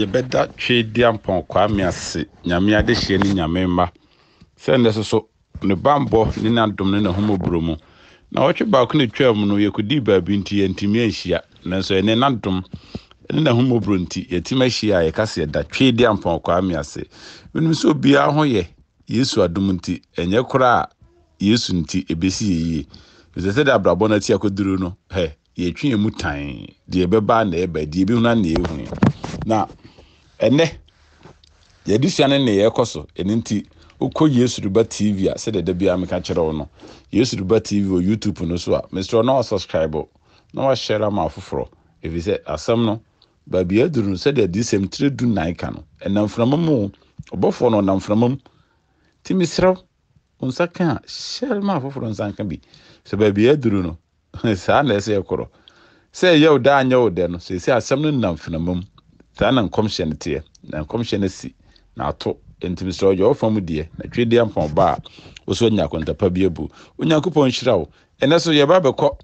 you better trade the ampon kwame ase nyame ade hye ni nyame ma sende so ne bambo ni na dom ne na homobro mu na wotwe ba ko ne twam no yekudi ba bi nti yentimi ahia na so ene na dom ne na homobro nti yetima ahia yekase da trade the ampon kwame ase minu so bia ho ye Yesu adom nti enye kora Yesu nti ebesi yi ze se da brabo na ti akoduru no he ye twi emutan de ebeba na eba de ebi na ehun na ene ye disiane ne ye koso ene nti ukọ YESUREBATV a se de bia me ka kire no YESUREBATV o YouTube no so a Mr. no subscribe no wa share ma afoforo if you say asem no ba bia duru se de disem 3 du 9 ka no ene mframam obofo no na mframam ti misro unsaka share ma afoforo unsanka bi se ba bia duru no sa na ese ekoro se yew da anya wo de no se se asem no na mframam ta na commission tie na commission si na ato entimi so yo fam die na twede ampon ba wo so nya kontapa bi abu onyankopon hira wo ene so ye ba bekọ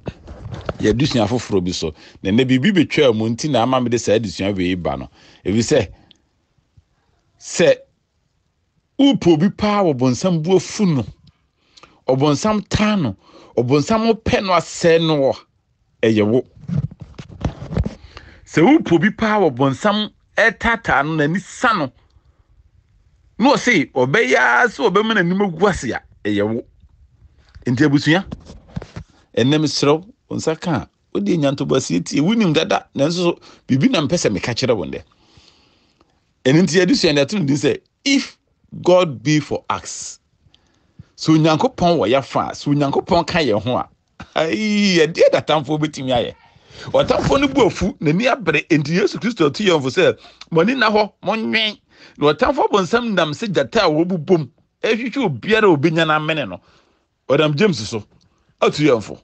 ye dusun afoforo bi so na ne bibi betwa mu nti na ama me de sa dusun we ba no ebi se upo bi pa wo bonsam bu afu no obonsam tan no obonsam opɛ no asɛ no eye wo se upo bi pa wo bonsam etata no na ni sa no no see obeya so obema na nimagu ase ya eyewo enti abusua enem srew onsaka odi nyanto basi ti winim dada nanso bibi na mpese meka kire wonde enti adusua na tun din say if God be for us so nyankopon wo ya fa so nyankopon ka ye ho a ai e dia datamfo betimi aye otamfo no bu afu na ni abre enti Yesu Kristo to yonfo say moni na ho monwen no tamfo bonsam nam se jata wo bubom ehwehwe obiara obenya na mene no odam James so atuyamfo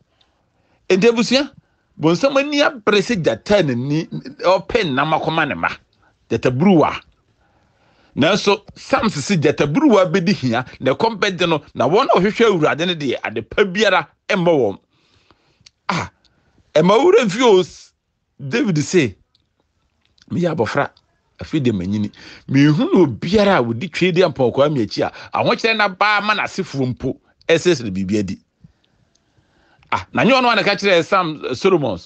endebusia bonsam ani abre se jata na ni open na makoma ne ma jata bruwa na so Samson se jata bruwa bedi hia na kompede no na won ohwehwe awurade ne de adepa biara emma wom ah emma wura mfios David se mi ya bofra afide manyini me hu no biara wodi twede ampon kwa me achi a aho kire na ba ma na sefo mpo esese bibia di ah na nyo no ana ka kire Sam Solomon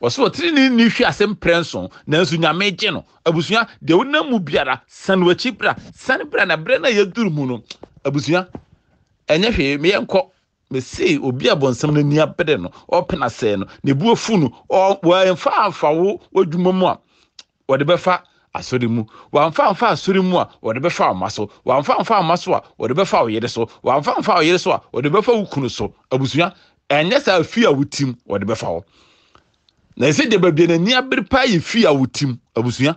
waso trini ni hwi asem prenson nansu nyame gye no abusua de wonamu biara sanwachi bra sanbra na bra na yaduru mu no abusua enye hwe me yenko me sei obi abonsam na ni abede no opena sei no ne buofu no wa emfa afawo odwumamu a wode befa asori mu wamfa asori mu a wode befa amaso wamfa amaso a wode befa oyere so wamfa oyere so a wode befa ukunu so abusua enye sa fi a wutim wode befa ho na ese de babie na ni abripa ye fi a wutim abusua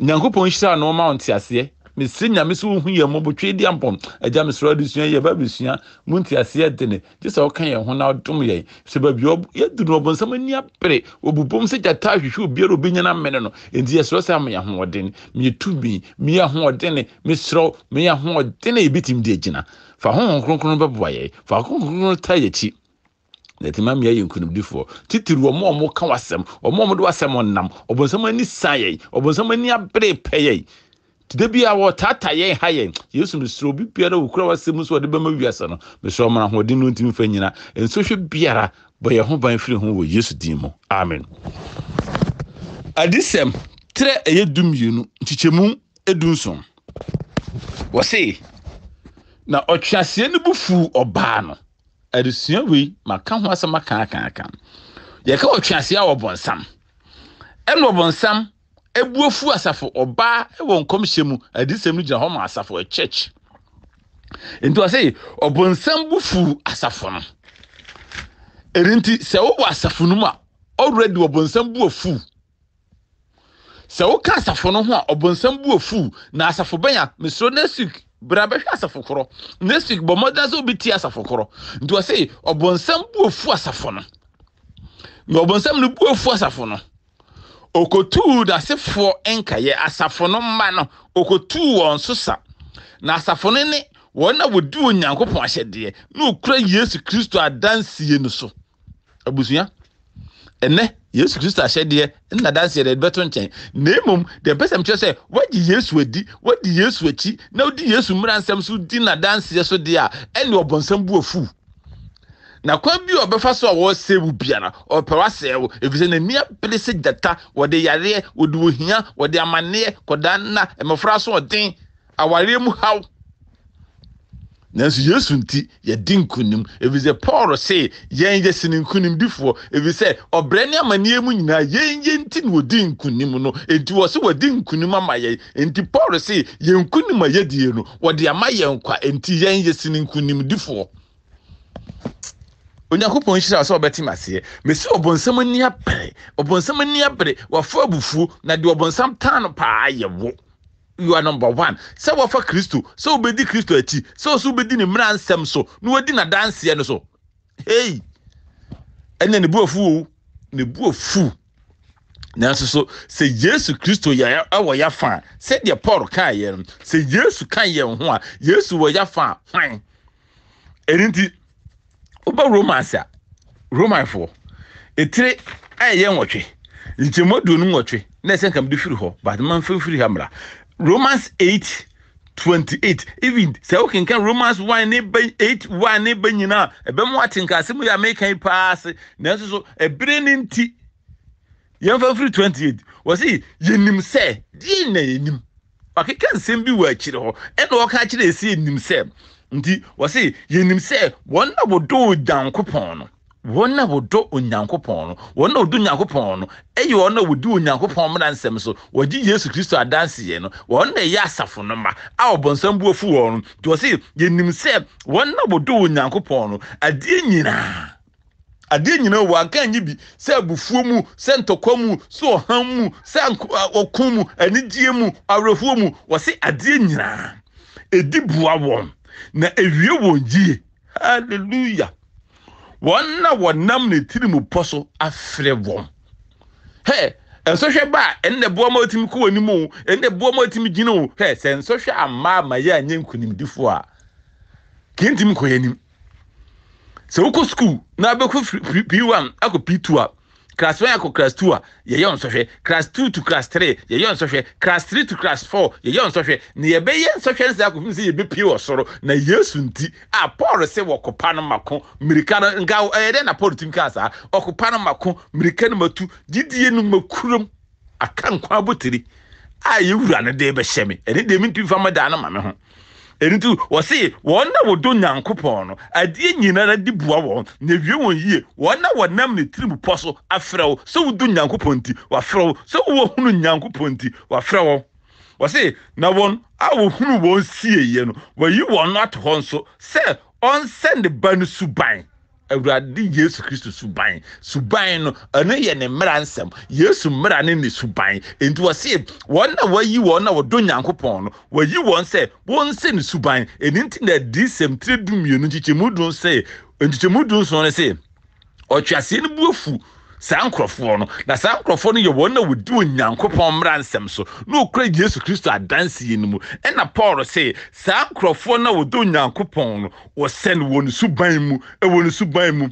nyankopon hira no ma onti ase me se nya me so hu ye mo botwe di ampom agya me soro adusua ye babusua mu nti ase de ne je sa okan ye ho na odom ye se babio ye du no bonsam ni apre obubom se jata hwehwe obiara obenya na mene no enti ye soro sa me ya ho odene me tubi me ya ho odene me soro me ya ho odene ebitim de agina fa ho kronkron beboaye fa kronkron tayechi neti ma mia yinkunum difo titiru omo ka wasem omo de wasem onnam obonsam ani saye obonsam ani abre peye tide bia wo tataye haye Yesu misro bi bia wo kura wasem so de bema wiase no misro ma ho de no ntimi fa nyina enso hwe biara boye ho ban firi ho wo Yesu din mo amen adisem tre eyedum yinu nchichemu edunson wo sei na otwase ne bufu oba no adusua wi maka ho asama kan ye ka otwase a obonsam en obonsam ebuofu asafo oba e won komhyemu adisem no gina ho ma asafo a church nti wa sei obonsam bufu asafo no erinti se wo asafo no ma already obonsam buofu se wo ka asafo no ho a obonsam buofu na asafo benya misro nesik brabe asafo koro nesik bo moda so biti asafo koro nti wa sei obonsam buofu asafo no no obonsam no buofu asafo no okotu da sefo enkaye asafo no ma no okotu won sosa na asafo ne ne wona wodi onyankopon ahyede na okura Yesu Kristo adansie no so abusua ene Yesu Kristo ahyɛdeɛ na danse yɛ beto nkyɛn na mmom de pɛsɛm kyerɛ sɛ wagye Yesu adi wagye Yesu akyi na wodi Yesu mmransɛm so di na danse yɛ so de a ɛne ɔbɔnsɛm bu afu na kwa bi obefa so wo sebu bia na opɛwa sewo efisɛ na nia pelese data wo de yare wo de ohia wo de amane kodan na emfra so ɔden aware mu haw Nansu Yesu nti ye dinkunim ebize Paul say yenje sininkunim difo ebize obrani amane mu nyina yenje nti no dinkunim no enti wo se wo dinkunim amaye enti Paul say yenkunim ayedie no wo de amaye nkwa enti yenje sininkunim difo Onyankopon hira so obetim ase me se obonsam ni apere wafo abufu na de obonsam tan no pa ayewo you are number 1 se wafa Kristo se obedi Kristo ati se obedi ni mransem so no wadi na dance no so hey enya ne buafu nanso so se Yesu Kristo ya awo ya fa se de Paul kan ye se Yesu kan ye ho a Yesu wo ya fa hwan erinti Oba romansa roman for etire ayen wotwe nti modu nu wotwe na se kan difiri ho but man firi hamra Romans 8:28 even say okay kan Romans 1:8 ne ba nyina ebe mo atinka se mo ya make kan pass na so so ebre ni nti yen fa firi 28 wo se yenim se di na yenim pakekan sem bi wa akire ho e na wo ka akire se yenim se Ndi wasi yenim se wonna bodo Nyankopon no wonna bodo Nyankopon no wonna odu Nyankopon no eyi wonna odu Nyankopon mna nsem so wagi Yesu Kristo adanse ye no wonna ye asafo no ma a obonsam buofu wonu to wasi yenim se wonna bodo Nyankopon no ade nyina wankan nyi bi se abufuo mu se ntokwa mu se ohan mu se okun mu anidie mu awrefuo mu wasi ade nyina edi bua won na ewie wonjie hallelujah wonna wonam ne tirimu poso afre won he ensohwe ba enne boa ma otim ko woni mu enne boa ma otim gine wo he se ensohwe ama ma ya anye nkunim difo a kintim ko yanim se wo ko school na be ko P1 ako P2 a class 1 ako class 2 a ye ensohwe class 2 to class 3 ye ensohwe class 3 to class 4 ye ensohwe ne ye be ye ensohwe se ako se ye be pii osoro na Yesu nti a Paul se wokopa no mako mirika no nga e de na Paul tim kasa okopa no mako mirika no matu didie no makurom akankwa abotiri a ye wura ne de be hyeme e de mi nti fama da na mame ho Erintu wasi wonna wodo Nyankopon no ade nyina na di bua won na wie won yie wonna wonam ne tirimu poso afrew so wodo Nyankopon ti wafrew so wo hunu Nyankopon ti wafrew wasi na won a wo hunu won sie ye no wayi won at hon so se on send ban suban awurade Yesu Kristo suban no ana ye ne mransem Yesu mra ne ne suban enti wase wonna wayi wonna wodo Nyankopon no wayi won se ne suban enti na disem tredumie no chichemudun se entichemudun so ne se otwase ne buafu sankrofo no na sankrofo no ye wonna wodo Nyankopon mransem so no kura Yesu Kristo adanse ye nimu e na Paul se sankrofo na wodo Nyankopon no wo sen won suban mu e won suban mu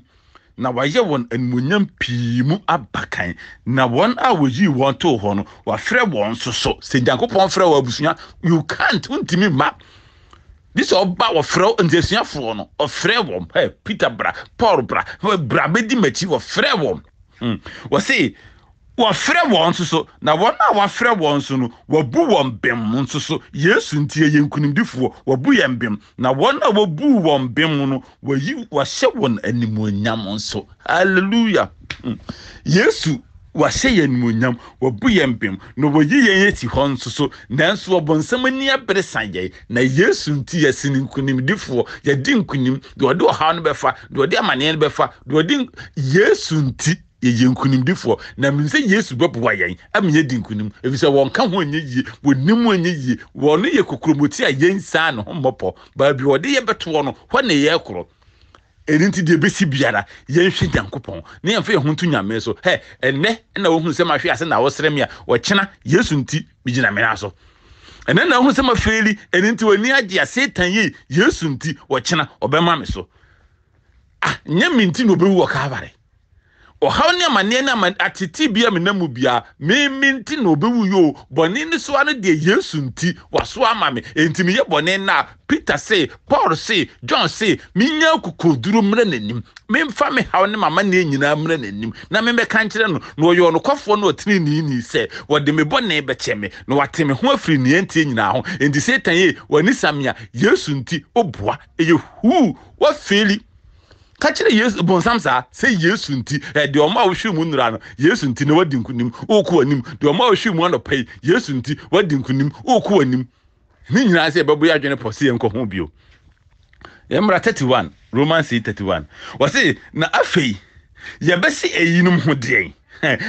na waye won anmunyam pii mu abakan na won a woyi won to ho no wa frɛ won soso se Nyankopon frɛ wa abusua you can't untimi ma this oba wa frɛ ntesuafo no ofrɛ won hey Peter bra Paul bra bedi machi wa frɛ won wasi wa frɛ won so na won a wa frɛ won so no wa bu won bem so Yesu ntie ye nkunimdifo wa bu ye bem na won a wa bu won bem no wa yi wa hye won animonyam so hallelujah Yesu wa hye animonyam wa bu ye bem no wa yi ye ti hon so nanso obonsam ni abresan ye na Yesu ntie sini nkunimdifo ye di nkunim do de oha no befa do de amane no befa do de Yesu ntie ye nkunim difo na me se Yesu bop wa yan amenye di nkunim efisa won ka ho nye yi wonim anye yi won ye kokromoti a yen saa no mmopo ba bi wode ye beto no ho ne ye kro erinti de besi biara yen hwe Nyankopon na yen fe ho ntu nyame so he enne na wo hu se ma hwe ase na wo srem ya wo kyena Yesu nti bigina me na so enne na wo se ma feli erinti woni age a setan ye Yesu nti wo kyena obema me so ah nya minti no bewu wo ka bare O hawne manena man atiti bia menamu bia me nti na obewuyo bone ne so ano de Yesu nti waso ama me enti me ye bone na Peter say Paul say John say minya kokoduru mre nanim memfa me hawne mama na nyina mre nanim na me meka nkire no no yo no kwafo no otini ni say wode me bone be che me no wateme ho afri ne enti nyina ho enti Satan ye wani samia Yesu nti oboa eyehu wa feli Kachira Yesu bonsamsa say Yesu nti de oma ohwe mu nura no Yesu nti ne wadi nkunim oku anim de oma ohwe mu anopai Yesu nti wadi nkunim oku anim ni nyina say babu ya dwene pose enko ho bio Emra 31 Romans 31 wase na afei ye besi eyinum ho den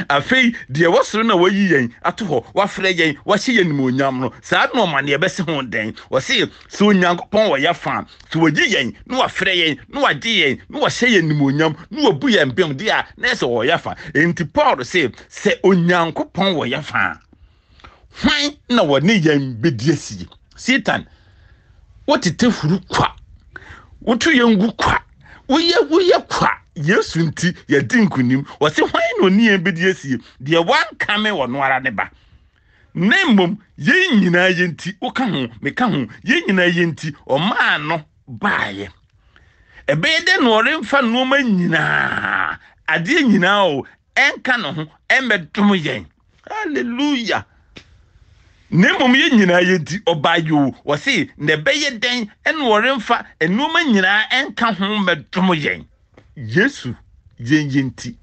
afei de wasoro na wayi yen atoho wafrɛ yen wahye yen mu onyam no saa na ɔma ne bɛse ho den wɔse sɛ onyankopɔn wɔ yɛfa sɛ wɔgye yen na wafrɛ yen na wagye yen na wɔhye yen mu onyam na wɔbu yen bem de a na sɛ wɔ yɛfa enti Paul sɛ onyankopɔn wɔ yɛfa hwan na wɔne yen bedi asie Satan wotete furu kwa wotu yen gu kwa woye kwa Yesu nti ya dinkunim wase hwan no ne ebedi asie de wankame wono ara ne ba nemmum ye nyina ye nti woka ho meka ho ye nyina ye nti oma no baaye ebede no remfa no ma nyina ade nyina o enka no ho embedum ye hallelujah nemmum ye nyina ye nti obaayo wase ne beye den eno remfa eno ma nyina enka ho medum ye Yesu yenti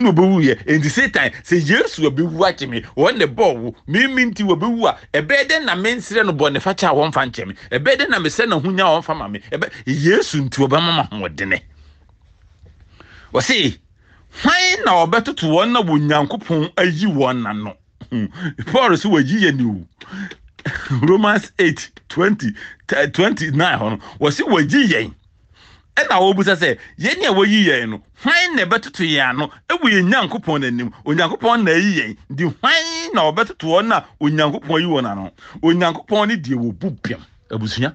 no bewu ye enti Satan say Yesu abewu akeme won the ball me nti wabewu a ebede na mensire no bone fa cha won fa nkeme ebede na mese na hunya won fa mame ebe Yesu nti obama ma hodene we see hwan na obetutu won na bonyankopon ayi won na no Paul so wayi ye ni Romans 8:29 we see wayi ye na obusa se ye ne wayi yen no hwan na betoto ye ano ewu ye nyankopon nanim onyankopon na yi yen di hwan na obetoto na onyankopon yi wona no onyankopon ne die wo bubiam abusunya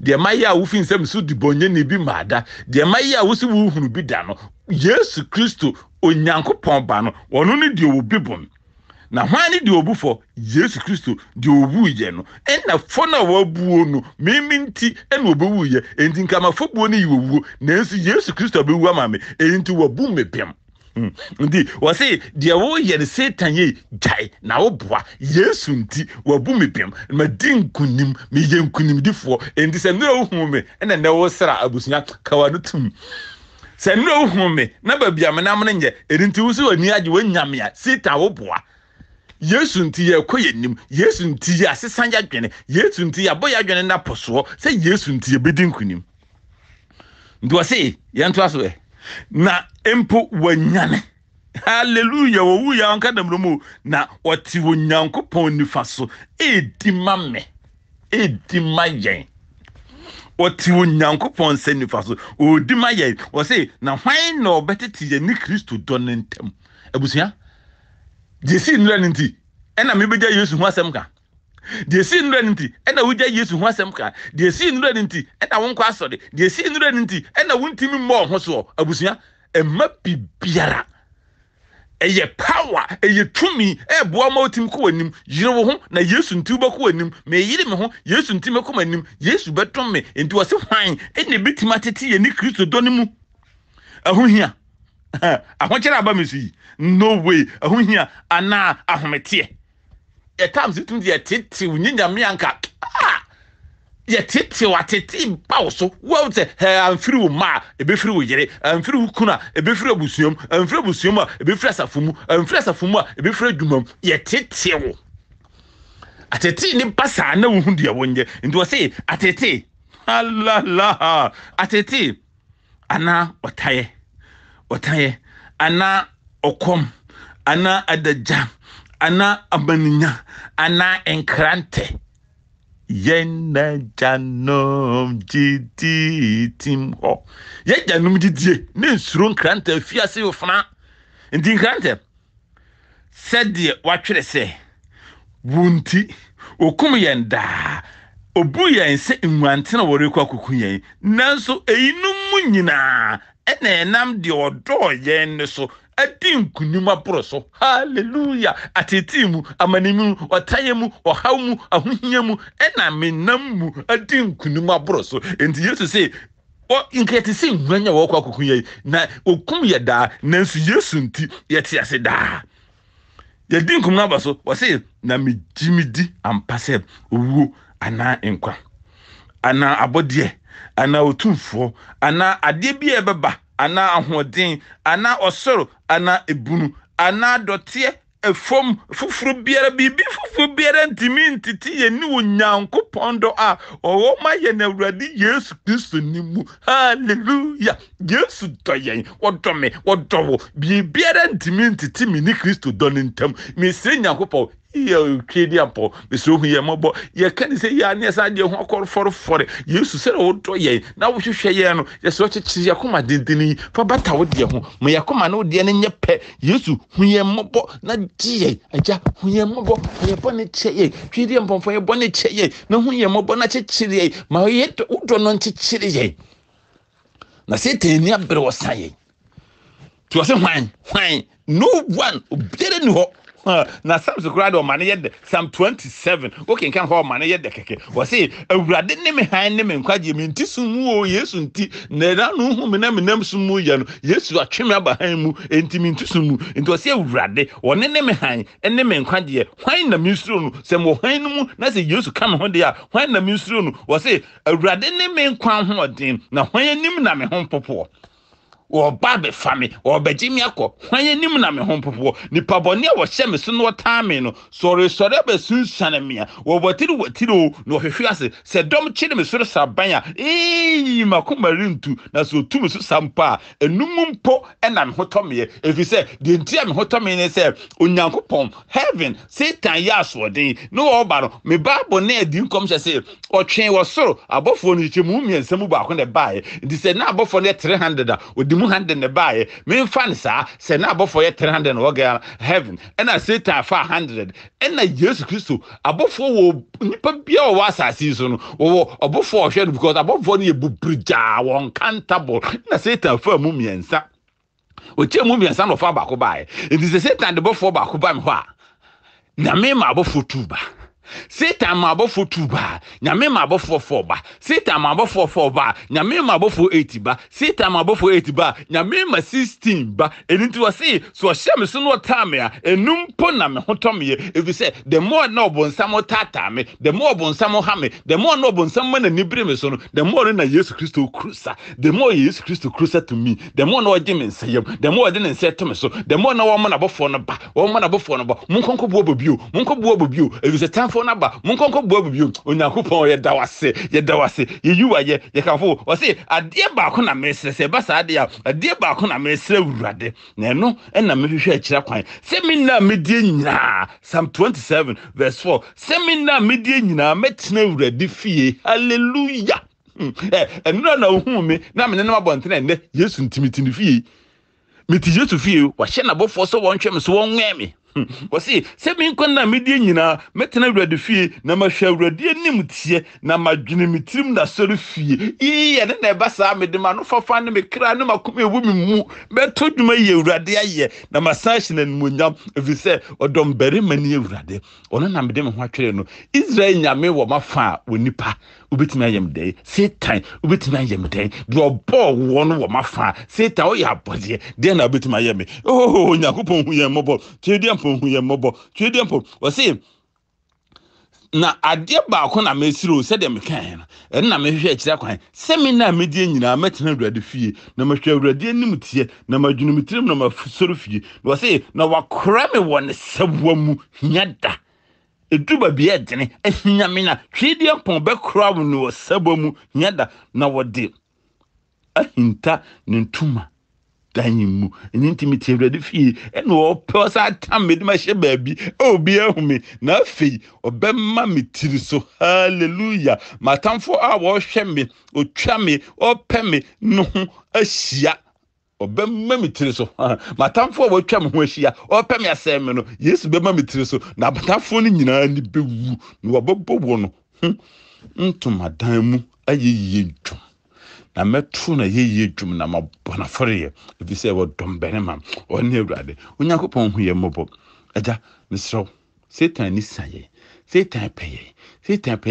de maye a wo fi nsem so di bonye ne bi maada de maye a wo si wo hunu bi da no Yesu Kristo onyankopon ba no wono ne die wo bibon na hwan ne die obufo Yesu Kristo die obuye no na fo na wabuo no miminti na obuye enti nkama fo buo ne yiwuo na Yesu Kristo bewu amame enti wabu mepem ndi wase die wo ye ne Satan ye gai na wo boa Yesu nti wabu mepem ma din kunim me ye kunim difo enti se no hu me na wo sra abusunya kawadutum se no hu me na babia me na me nye enti wo so ani agye wanyame a Satan wo boa Yesu nti ye koye nim Yesu nti ye asesan ya dwene Yesu nti ya boya dwene na poso se Yesu nti ye bedi nkunim ndo se ye nto aso na empo wanyane hallelujah wo wuya anka damromo na oti wonyankopon nifaso edimame edimayen oti wonyankopon se nifaso odimayen wo se na hwan na obetete ye ni Kristo donentem abusuya Jesi nranti ena mebegya Yesu ho asemka Jesi nranti ena wogya Yesu ho asemka Jesi nranti ena wonko asode Jesi nranti ena wontimi mmɔ ho so abusuya ema bibiara eye power eye tumi eboa ma otim ko wanim yire wo ho na Yesu nti wo ko wanim me yire me ho Yesu nti me ko manim Yesu betom me enti wo se hwan ene betima tete ye ni Kristo dɔ ne mu ahohia ahokyera aba mesu no way ahohia ana ahomete e times itum de tete unyinyame anka ye tete watete bawo so wo te amfiri wo ma ebefiri wo yere amfiri wo kuna ebefiri abusuam amfiri abusuam a amfiri asafumu a ebefiri adwumam ye tete wo atete ni basa na wo hundia wo nye nti wo se atete allah la atete ana otaye Otaye, ana okom, ana adaja, ana abaninya, ana enkrante. Yena janom jidi timho. Ye janom jidi, ne suru enkrante fiase ofna. Ndi enkrante. Sedie watwere se. Wunti okum yenda. Obu yense nwante na wore kwa kukunyen. Nanso eyinum nyina. ene nam de odo yen so adi nkunuma boro so hallelujah atetimu amanemu otayemu ohawmu ahunyamu ena menammu adi nkunuma boro so enti Yesu say o inkete se nwanya wo kwa kokunya na okum ye da nanso Yesu nti yete ase da ye di nkunuma boro so wo say na mejimidi ampaseb owu ana enkwa ana abodie ana otumfo ana adebi ebeba ana ahoden ana osoro ana ebunu ana dotie efom fufuru biere ntimi ntiti ye ni onyankopon do a owo ma ye na urade Yesu Kristo ni mu hallelujah Yesu doyen wodome wodowo biere ntimi ntiti mi ni Kristo do ntam mi se nyankopon ye kedi apo mi so hu ye mobo ye kan se ya ne sa de ho akor for Yesu se wodo ye na wo hwehwe ye no ye so chichi yakoma dentini fa bata wo de ho mo yakoma no de ne nyepe Yesu hu ye mobo na die aja hu ye mobo ye bone cheye kedi apo ye bone cheye na hu ye mobo na chichire ma ye wodo no chichire ye na se teni abere wo saye to se hwan no one obere ni ho na Psalm sukrado mane yede Psalm 27 okay kan ho mane yede keke wo se awurade ne me han ne me kwaje me ntisum o Yesu nti na ranu hu me na me nam sumu ya no Yesu atwem aba han mu enti me ntisum nti wo se awurade wone ne me han ne me kwaje hwan na me nsuro no se mo hwan no mu na se Yesu kan ho de a hwan na me nsuro no wo se awurade ne me kwan ho odin na hwan anim na me ho popo o babe fami o beji mi akọ hwan anim na me ho popo ni paboni a wo hye me so no taame no sori be sunsane me a wo botiri no hwehwe ase se dom chiri me so saban a makoma rintu na so tum so sampa enum mpo na me hotome efi se de ntia me hotome ne se onyankopon heaven satan yasodin no wo ba no me babo na edi nkom hye se otwen wo soro abofo no chemu mi ensam ba ko ne bae ndi se na abofo ne 300 a mu hande ne bae me fan sa se na abofo ye 300 no ga heaven ena satan 500 ena Yesu Kristo abofo wo nipa bia wo asase so no wo abofo o hwe because abofo ne bubrija won countable na satan fa mu miensa o che mu miensa no fa ba ko bae it is satan de bofo ba ko ba me ho a na me ma abofo tuba satan ma abofo tuba nyame ma abofo foba satan ma abofo foba nyame ma abofo 80 ba satan ma abofo 80 ba nyame ma 16 ba enti wo se so hye so no time a enum po na me hotom ye if you say the more na obonsam tata me the more obonsam ha me the more na obonsam na nibre me so no the more na Yesu Kristo crusa the more Yesu Kristo crusa to me the more na ogye me nsayam the more de ne nsaye to me so the more na wo mo na abofo no ba wo mo na abofo no ba monkonko bo bio if you say Naba munkonko buabubu onyankopon ye dawase ye yuwaye ye kanfo o se ade ba ko na mesre se ba sa ade a ade ba ko na mesre urade na no na mehwe akira kwan se minna medie nyina Psalm 27 verse 4 se minna medie nyina metena urade fie hallelujah enura na ohun me na me ne na bontena ne Yesu ntimitini fie meti Yesu fie wa hye na bofo so won hwem so won nwemi o si se mi nkonna medie nyina metena wrade fie na mahwa wrade nimtie na madwene mitrim na sori fie iye ne na ba saa medema no fafa ne me kra ne makome ewu mi mu beto dwuma ye wrade aye na masashi na nimonyam efi se odom bere mani ye wrade ono na medema ho atwere no Israel nyame wo mafa wonipa ubetimi ayem dey satan ubetimi ayem dey do bo wono wo mafa satan o ya bodie dey na ubetimi ayem oh nyakopon hu ye mobo tedi Mobo, or say na adia baako na mesiro se de mekan na mehwe akira kwan se me na medie nyina metena urade fie na mahwe urade nimtie na madwunu mitrim na mafsoro fie wo se na wakora me won sewa mu nyada eduba bia dene ahinya me na twedie pon be kora wo no sewa mu nyada na wode ahinta nentuma danyimu ntimiti urade fie ene o posa tam medima hye baabi obi ahume na afei obemma mitiri so hallelujah matamfo a wo hwe me otwa me opɛ me no ho ahia obemma mitiri so matamfo a wo twa me ho ahia opɛ me asɛm me no Yesu bemma mitiri so na matamfo no nyinaa ni bewu no wabobbo no ntoma dan mu ayɛ yentwa na metu na yeye dwum na mabonafore ebi se wo dom benema oni awrade unyakopon huye mobo aja misro setan ni saye setan peye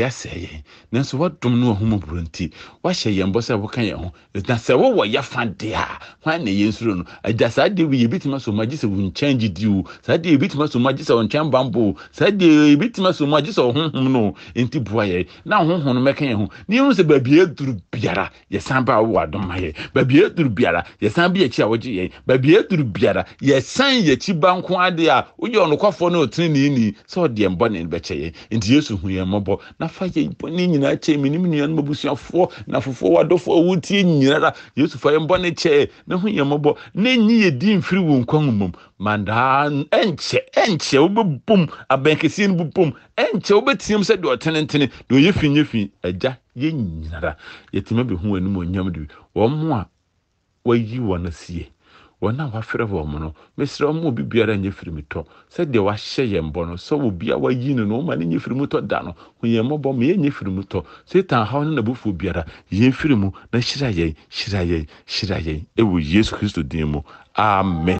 saye na so wo dom no ho mobro nti wa hye yembo se wo kan ye ho na se wo wo ye fande ha hwan na yensuro no aja sa de wi bitima so magi se wo change diu sa de bitima so magi se wo chan bambo sa de bitima so magi se honhom no nti buaye na honhom no mekan ye ho ni hu se ba bia duru biara ye san ba wo adom aye ba bia duru biara ye san bia chi a wo ye ba bia duru biara ye san ye chi ba nko ade a wo ye onokofo no otini ni ni so de mbo ne be cheye nti Yesu hu ye mobo na fa ye mbo ni nyina che minim nyan mabusuafo na fofo wadofo wuti nyira Yesu fa ye mbo ne che na hu ye mobo ne nyi ye di mfiri wo nkwanum mandan enche obebum abenkesi nbubum enche obetiam se de otenentene de yefinyefi aja ye nyira yetime be hu anum onyam de wo mo a wayi wona sie wana wafere wo mono mesra mo bibiara nyefiri mito se de wa hye yembo no so obia wa yini no ma nyefiri mito da no yembo bo me nyefiri mito setan ha na bufu biara yefiri mu na shiraye ewo Yesu Kristo din mu amen.